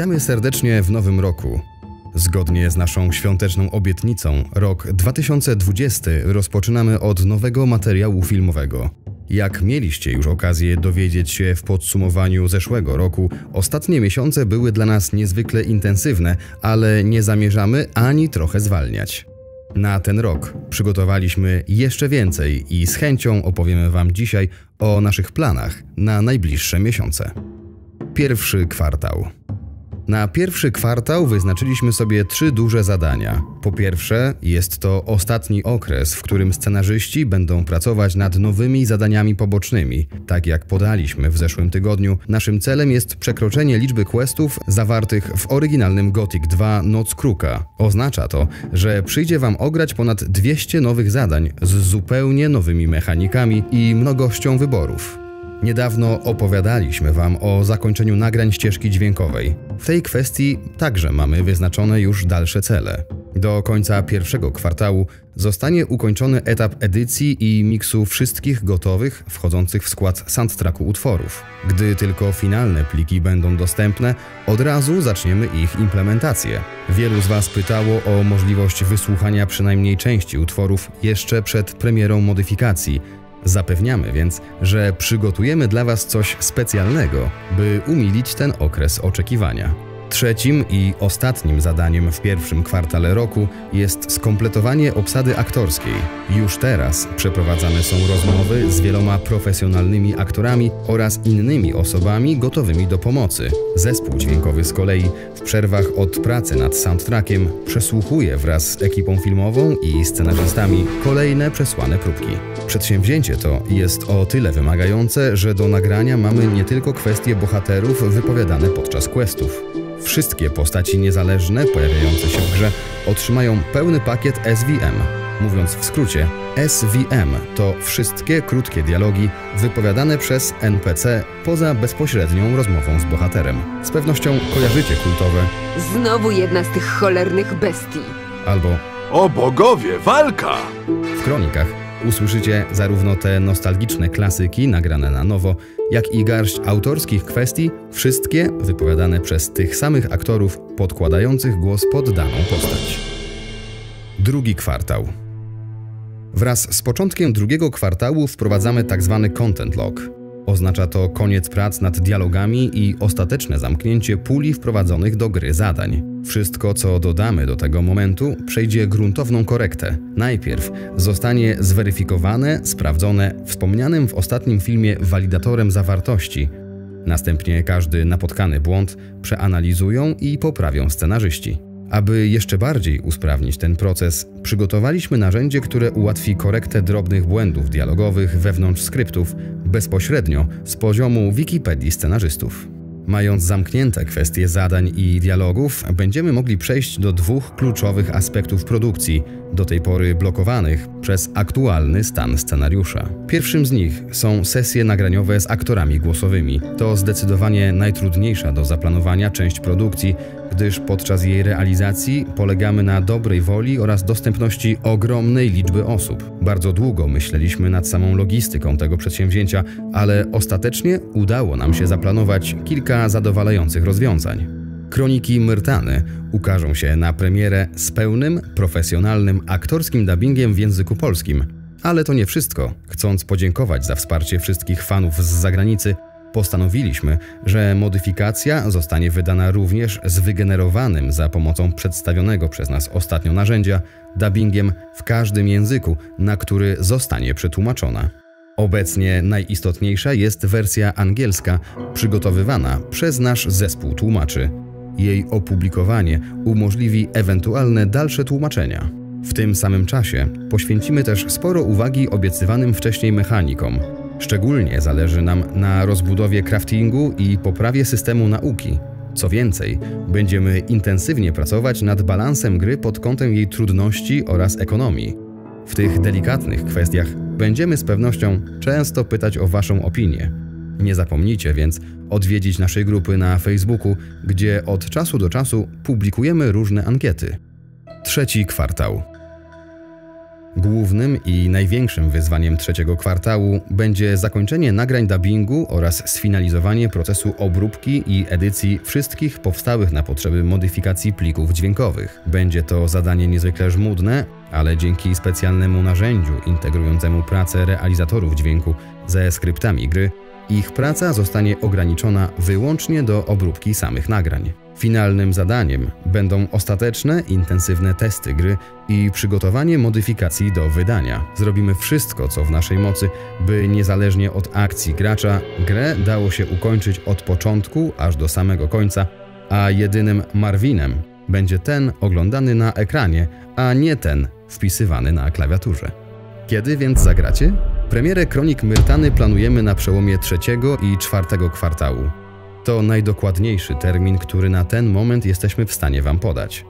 Witamy serdecznie w nowym roku. Zgodnie z naszą świąteczną obietnicą, rok 2020 rozpoczynamy od nowego materiału filmowego. Jak mieliście już okazję dowiedzieć się w podsumowaniu zeszłego roku, ostatnie miesiące były dla nas niezwykle intensywne, ale nie zamierzamy ani trochę zwalniać. Na ten rok przygotowaliśmy jeszcze więcej i z chęcią opowiemy Wam dzisiaj o naszych planach na najbliższe miesiące. Pierwszy kwartał. Na pierwszy kwartał wyznaczyliśmy sobie trzy duże zadania. Po pierwsze, jest to ostatni okres, w którym scenarzyści będą pracować nad nowymi zadaniami pobocznymi. Tak jak podaliśmy w zeszłym tygodniu, naszym celem jest przekroczenie liczby questów zawartych w oryginalnym Gothic 2 Noc Kruka. Oznacza to, że przyjdzie Wam ograć ponad 200 nowych zadań z zupełnie nowymi mechanikami i mnogością wyborów. Niedawno opowiadaliśmy Wam o zakończeniu nagrań ścieżki dźwiękowej. W tej kwestii także mamy wyznaczone już dalsze cele. Do końca pierwszego kwartału zostanie ukończony etap edycji i miksu wszystkich gotowych, wchodzących w skład soundtracku utworów. Gdy tylko finalne pliki będą dostępne, od razu zaczniemy ich implementację. Wielu z Was pytało o możliwość wysłuchania przynajmniej części utworów jeszcze przed premierą modyfikacji. Zapewniamy więc, że przygotujemy dla Was coś specjalnego, by umilić ten okres oczekiwania. Trzecim i ostatnim zadaniem w pierwszym kwartale roku jest skompletowanie obsady aktorskiej. Już teraz przeprowadzane są rozmowy z wieloma profesjonalnymi aktorami oraz innymi osobami gotowymi do pomocy. Zespół dźwiękowy z kolei w przerwach od pracy nad soundtrackiem przesłuchuje wraz z ekipą filmową i scenarzystami kolejne przesłane próbki. Przedsięwzięcie to jest o tyle wymagające, że do nagrania mamy nie tylko kwestie bohaterów wypowiadane podczas questów. Wszystkie postaci niezależne pojawiające się w grze otrzymają pełny pakiet SVM. Mówiąc w skrócie, SVM to wszystkie krótkie dialogi wypowiadane przez NPC poza bezpośrednią rozmową z bohaterem. Z pewnością kojarzycie kultowe "Znowu jedna z tych cholernych bestii" albo "O bogowie, walka!". W kronikach usłyszycie zarówno te nostalgiczne klasyki nagrane na nowo, jak i garść autorskich kwestii, wszystkie wypowiadane przez tych samych aktorów podkładających głos pod daną postać. Drugi kwartał. Wraz z początkiem drugiego kwartału wprowadzamy tzw. content log. Oznacza to koniec prac nad dialogami i ostateczne zamknięcie puli wprowadzonych do gry zadań. Wszystko, co dodamy do tego momentu, przejdzie gruntowną korektę. Najpierw zostanie zweryfikowane, sprawdzone wspomnianym w ostatnim filmie walidatorem zawartości. Następnie każdy napotkany błąd przeanalizują i poprawią scenarzyści. Aby jeszcze bardziej usprawnić ten proces, przygotowaliśmy narzędzie, które ułatwi korektę drobnych błędów dialogowych wewnątrz skryptów bezpośrednio z poziomu Wikipedii scenarzystów. Mając zamknięte kwestie zadań i dialogów, będziemy mogli przejść do dwóch kluczowych aspektów produkcji, do tej pory blokowanych przez aktualny stan scenariusza. Pierwszym z nich są sesje nagraniowe z aktorami głosowymi. To zdecydowanie najtrudniejsza do zaplanowania część produkcji, gdyż podczas jej realizacji polegamy na dobrej woli oraz dostępności ogromnej liczby osób. Bardzo długo myśleliśmy nad samą logistyką tego przedsięwzięcia, ale ostatecznie udało nam się zaplanować kilka zadowalających rozwiązań. Kroniki Myrtany ukażą się na premierę z pełnym, profesjonalnym, aktorskim dubbingiem w języku polskim. Ale to nie wszystko. Chcąc podziękować za wsparcie wszystkich fanów z zagranicy, postanowiliśmy, że modyfikacja zostanie wydana również z wygenerowanym za pomocą przedstawionego przez nas ostatnio narzędzia dubbingiem w każdym języku, na który zostanie przetłumaczona. Obecnie najistotniejsza jest wersja angielska, przygotowywana przez nasz zespół tłumaczy. Jej opublikowanie umożliwi ewentualne dalsze tłumaczenia. W tym samym czasie poświęcimy też sporo uwagi obiecywanym wcześniej mechanikom. Szczególnie zależy nam na rozbudowie craftingu i poprawie systemu nauki. Co więcej, będziemy intensywnie pracować nad balansem gry pod kątem jej trudności oraz ekonomii. W tych delikatnych kwestiach będziemy z pewnością często pytać o Waszą opinię. Nie zapomnijcie więc odwiedzić naszej grupy na Facebooku, gdzie od czasu do czasu publikujemy różne ankiety. Trzeci kwartał. Głównym i największym wyzwaniem trzeciego kwartału będzie zakończenie nagrań dubbingu oraz sfinalizowanie procesu obróbki i edycji wszystkich powstałych na potrzeby modyfikacji plików dźwiękowych. Będzie to zadanie niezwykle żmudne, ale dzięki specjalnemu narzędziu integrującemu pracę realizatorów dźwięku ze skryptami gry, ich praca zostanie ograniczona wyłącznie do obróbki samych nagrań. Finalnym zadaniem będą ostateczne, intensywne testy gry i przygotowanie modyfikacji do wydania. Zrobimy wszystko, co w naszej mocy, by niezależnie od akcji gracza, grę dało się ukończyć od początku aż do samego końca, a jedynym Marvinem będzie ten oglądany na ekranie, a nie ten wpisywany na klawiaturze. Kiedy więc zagracie? Premierę Kronik Myrtany planujemy na przełomie trzeciego i czwartego kwartału. To najdokładniejszy termin, który na ten moment jesteśmy w stanie Wam podać.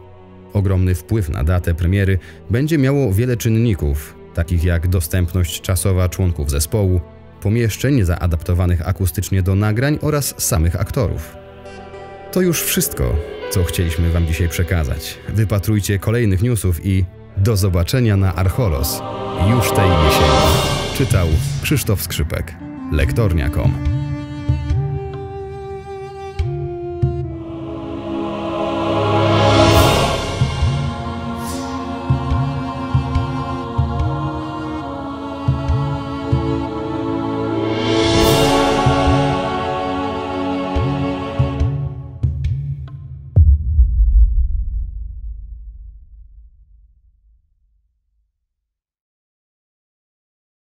Ogromny wpływ na datę premiery będzie miało wiele czynników, takich jak dostępność czasowa członków zespołu, pomieszczeń zaadaptowanych akustycznie do nagrań oraz samych aktorów. To już wszystko, co chcieliśmy Wam dzisiaj przekazać. Wypatrujcie kolejnych newsów i do zobaczenia na Archolos już tej jesieni. Czytał Krzysztof Skrzypek, lektornia.com.